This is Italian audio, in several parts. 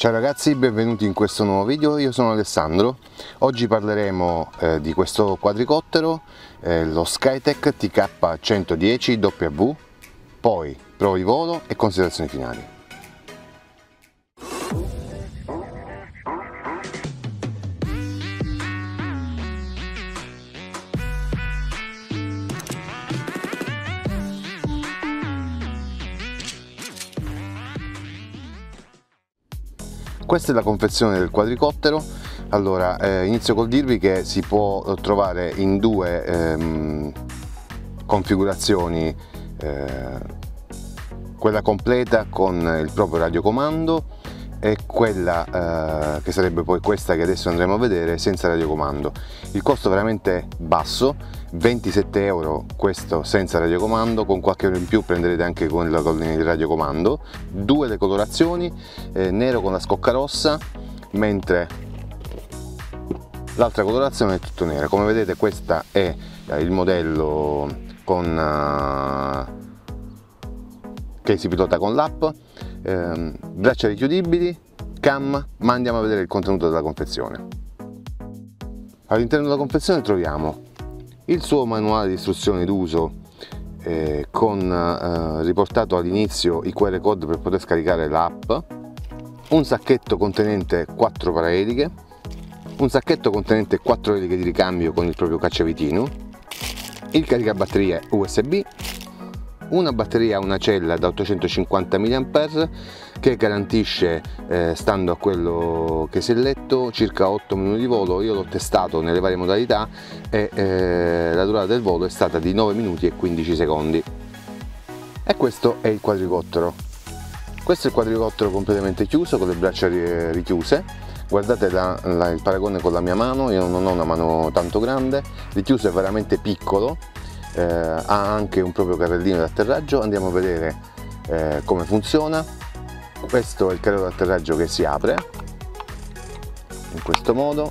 Ciao ragazzi, benvenuti in questo nuovo video, io sono Alessandro. Oggi parleremo di questo quadricottero, lo SkyTech TK110W, poi prova di volo e considerazioni finali. Questa è la confezione del quadricottero. Allora, inizio col dirvi che si può trovare in due configurazioni, quella completa con il proprio radiocomando e quella che sarebbe poi questa che adesso andremo a vedere senza radiocomando. Il costo è veramente basso, 27 euro, questo senza radiocomando, con qualche euro in più prenderete anche con il radiocomando. Due le colorazioni, nero con la scocca rossa, mentre l'altra colorazione è tutto nero. Come vedete, questa è il modello che si pilota con l'app. Braccia richiudibili, cam, ma andiamo a vedere il contenuto della confezione. All'interno della confezione troviamo il suo manuale di istruzioni d'uso, con riportato all'inizio i QR code per poter scaricare l'app, un sacchetto contenente 4 paraeliche, un sacchetto contenente 4 eliche di ricambio con il proprio cacciavitino, il caricabatterie USB, una batteria a una cella da 850 mAh che garantisce, stando a quello che si è letto, circa 8 minuti di volo. Io l'ho testato nelle varie modalità e la durata del volo è stata di 9 minuti e 15 secondi. E questo è il quadricottero. Questo è il quadricottero completamente chiuso, con le braccia richiuse. Guardate il paragone con la mia mano, io non ho una mano tanto grande, richiuso è veramente piccolo. Ha anche un proprio carrellino d'atterraggio. Andiamo a vedere come funziona. Questo è il carrello d'atterraggio che si apre in questo modo,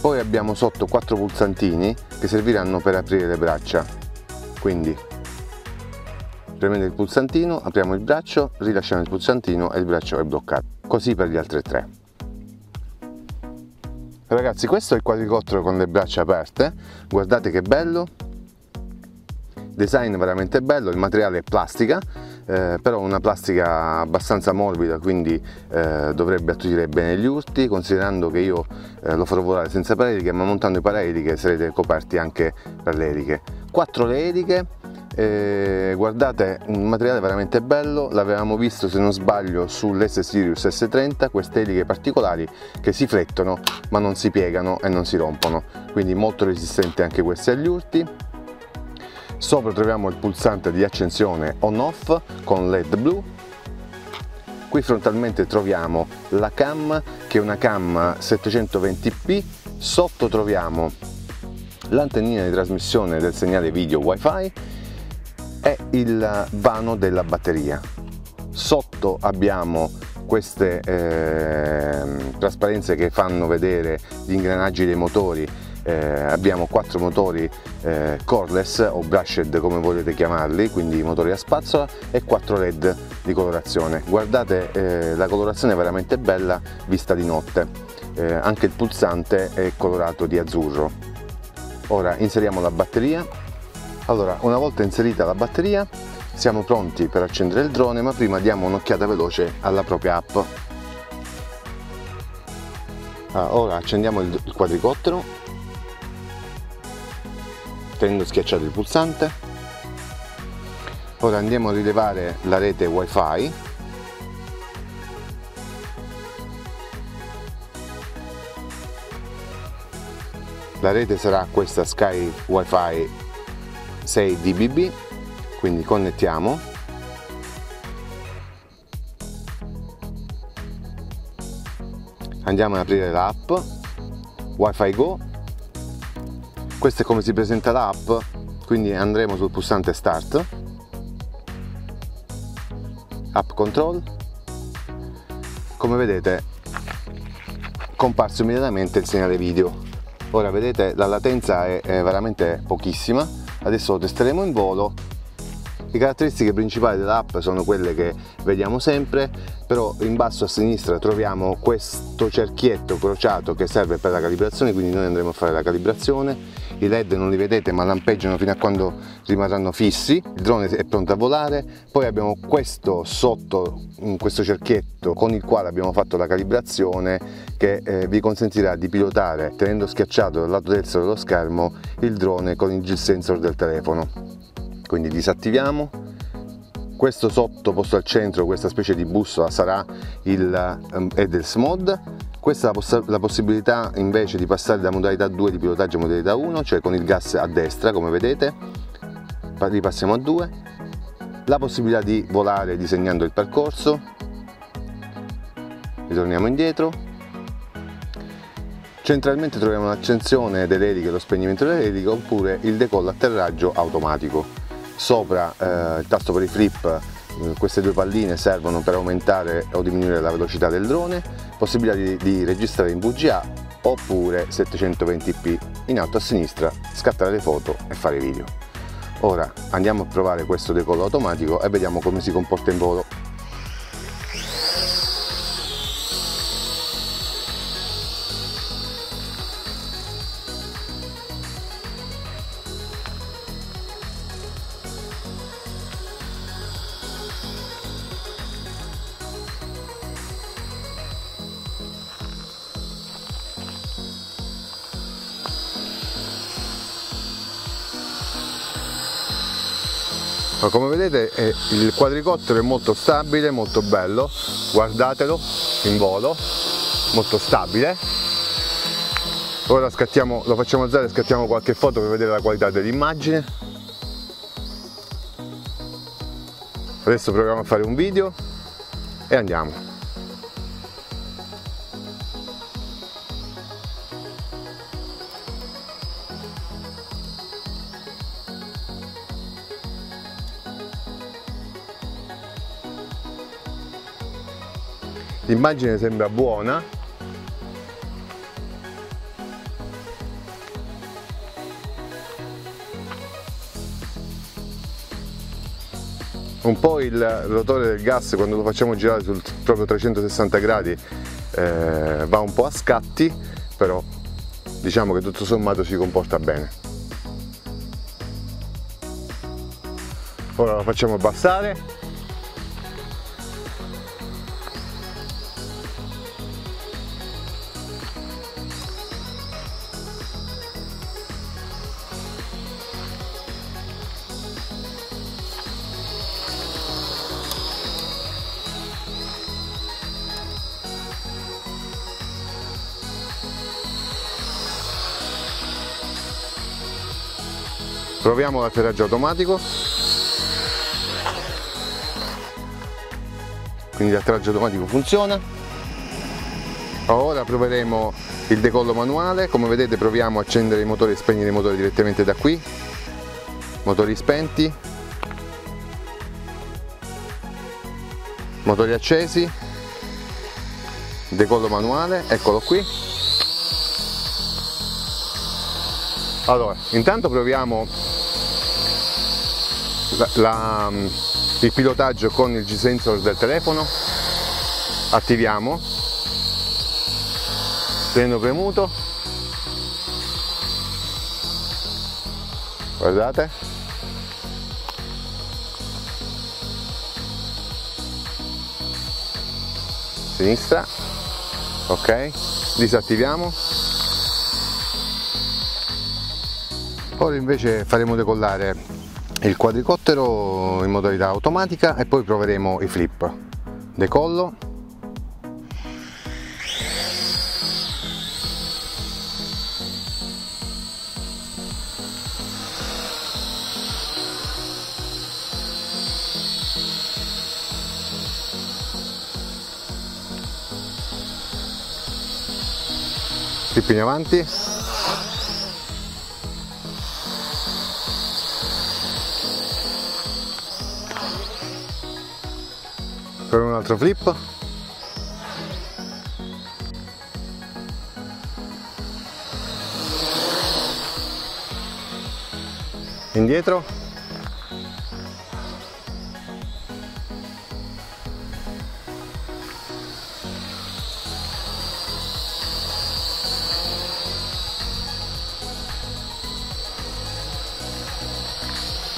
poi abbiamo sotto 4 pulsantini che serviranno per aprire le braccia, quindi premendo il pulsantino apriamo il braccio, rilasciamo il pulsantino e il braccio è bloccato. Così per gli altri 3. Ragazzi, questo è il quadricottero con le braccia aperte, guardate che bello, design veramente bello. Il materiale è plastica, però una plastica abbastanza morbida, quindi dovrebbe attutire bene gli urti, considerando che io lo farò volare senza paraeliche, ma montando i paraeliche sarete coperti anche per le eliche. 4 le eliche. Guardate, un materiale veramente bello, l'avevamo visto se non sbaglio sull'S Sirius S30, queste eliche particolari che si flettono ma non si piegano e non si rompono, quindi molto resistente anche queste agli urti. Sopra troviamo il pulsante di accensione on off con LED blu. Qui frontalmente troviamo la cam, che è una cam 720p, sotto troviamo l'antennina di trasmissione del segnale video wifi è il vano della batteria. Sotto abbiamo queste trasparenze che fanno vedere gli ingranaggi dei motori. Abbiamo 4 motori cordless o brushed, come volete chiamarli, quindi motori a spazzola, e 4 LED di colorazione. Guardate, la colorazione è veramente bella vista di notte. Anche il pulsante è colorato di azzurro. Ora inseriamo la batteria. Allora, una volta inserita la batteria siamo pronti per accendere il drone, ma prima diamo un'occhiata veloce alla propria app. Ora accendiamo il quadricottero tenendo schiacciato il pulsante. Ora andiamo a rilevare la rete wifi. La rete sarà questa Sky Wi-Fi 6 dBb, quindi connettiamo. Andiamo ad aprire l'app Wi-Fi Go. Questo è come si presenta l'app, quindi andremo sul pulsante Start, App Control. Come vedete, comparso immediatamente il segnale video. Ora vedete, la latenza è veramente pochissima. adesso lo testeremo in volo. Le caratteristiche principali dell'app sono quelle che vediamo sempre, però in basso a sinistra troviamo questo cerchietto crociato che serve per la calibrazione, quindi noi andremo a fare la calibrazione. I LED non li vedete ma lampeggiano fino a quando rimarranno fissi, il drone è pronto a volare. Poi abbiamo questo sotto, questo cerchietto con il quale abbiamo fatto la calibrazione, che vi consentirà di pilotare tenendo schiacciato dal lato destro dello schermo il drone con il G-sensor del telefono. Quindi disattiviamo, questo sotto posto al centro, questa specie di bussola sarà del SMOD. Questa è la possibilità invece di passare da modalità 2 di pilotaggio a modalità 1, cioè con il gas a destra come vedete, ripassiamo a 2, la possibilità di volare disegnando il percorso, ritorniamo indietro. Centralmente troviamo l'accensione delle eliche e lo spegnimento delle eliche oppure il decollo-atterraggio automatico. Sopra il tasto per i flip, queste due palline servono per aumentare o diminuire la velocità del drone, possibilità di registrare in VGA oppure 720p, in alto a sinistra scattare le foto e fare video. Ora andiamo a provare questo decollo automatico e vediamo come si comporta in volo. Come vedete il quadricottero è molto stabile, molto bello, guardatelo in volo, molto stabile. Ora scattiamo, lo facciamo alzare e scattiamo qualche foto per vedere la qualità dell'immagine. Adesso proviamo a fare un video e andiamo. L'immagine sembra buona, un po' il rotore del gas quando lo facciamo girare sul proprio 360 gradi va un po' a scatti, però diciamo che tutto sommato si comporta bene. Ora lo facciamo abbassare. Proviamo l'atterraggio automatico, quindi l'atterraggio automatico funziona. Ora proveremo il decollo manuale, come vedete proviamo a accendere i motori e spegnere i motori direttamente da qui, motori spenti, motori accesi, decollo manuale, eccolo qui. Allora, intanto proviamo il pilotaggio con il G-sensor del telefono, attiviamo, tenendo premuto, guardate, sinistra, ok, disattiviamo. Ora invece faremo decollare il quadricottero in modalità automatica e poi proveremo i flip. Decollo. Flip in avanti. Proviamo un altro flip. indietro,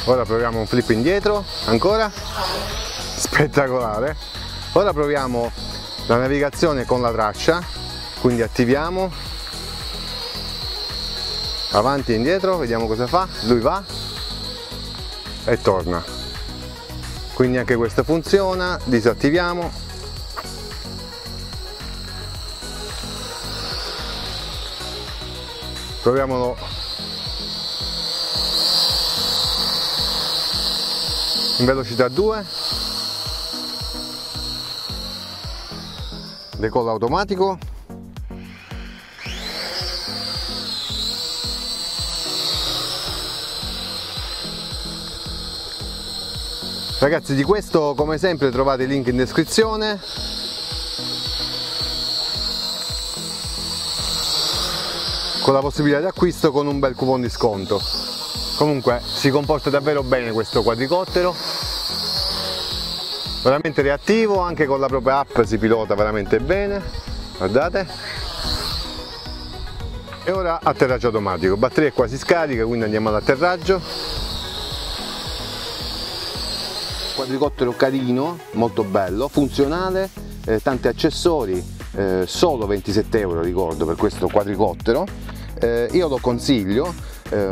ora proviamo un flip indietro, ancora, spettacolare. Ora proviamo la navigazione con la traccia, quindi attiviamo, avanti e indietro, vediamo cosa fa, lui va e torna, quindi anche questo funziona, disattiviamo, proviamolo in velocità 2, decollo automatico, ragazzi. Di questo come sempre trovate il link in descrizione, con la possibilità di acquisto con un bel coupon di sconto. Comunque si comporta davvero bene questo quadricottero, veramente reattivo, anche con la propria app si pilota veramente bene, guardate. E ora atterraggio automatico, batteria è quasi scarica, quindi andiamo all'atterraggio. Quadricottero carino, molto bello, funzionale, tanti accessori, solo 27 euro, ricordo, per questo quadricottero. Io lo consiglio,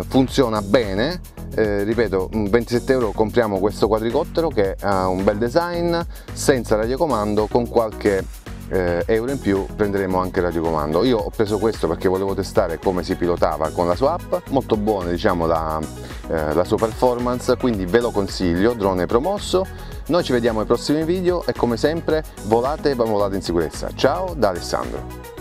funziona bene, ripeto, 27 euro, compriamo questo quadricottero che ha un bel design, senza radiocomando, con qualche euro in più prenderemo anche il radiocomando. Io ho preso questo perché volevo testare come si pilotava con la sua app, molto buona, diciamo, la sua performance, quindi ve lo consiglio, drone promosso. Noi ci vediamo ai prossimi video e come sempre volate, ma volate in sicurezza. Ciao da Alessandro.